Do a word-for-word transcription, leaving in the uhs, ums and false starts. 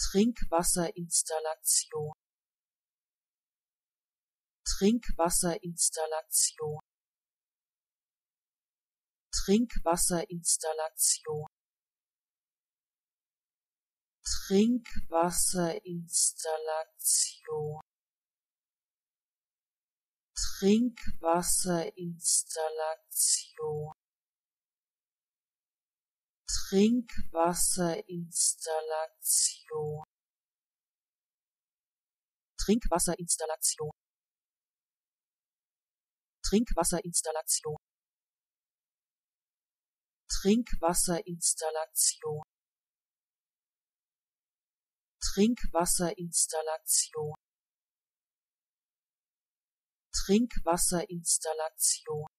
Trinkwasserinstallation, Trinkwasserinstallation, Trinkwasserinstallation, Trinkwasserinstallation, Trinkwasserinstallation, Trinkwasserinstallation, Trinkwasserinstallation, Trinkwasserinstallation, Trinkwasserinstallation, Trinkwasserinstallation, Trinkwasserinstallation,